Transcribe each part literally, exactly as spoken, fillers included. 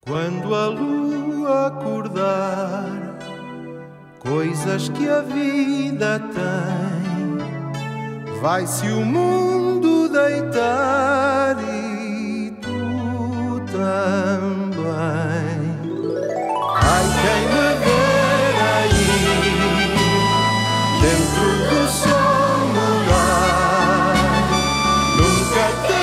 Quando a lua acordar, coisas que a vida tem, vai-se o mundo deitar e tu também. Ai, quem me ver aí, dentro do sol morar, nunca ter.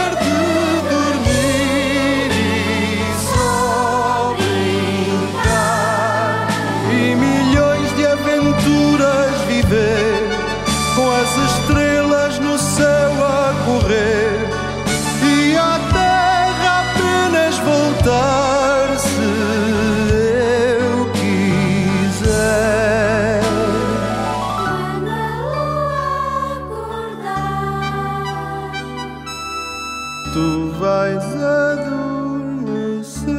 Tu vais adormecer.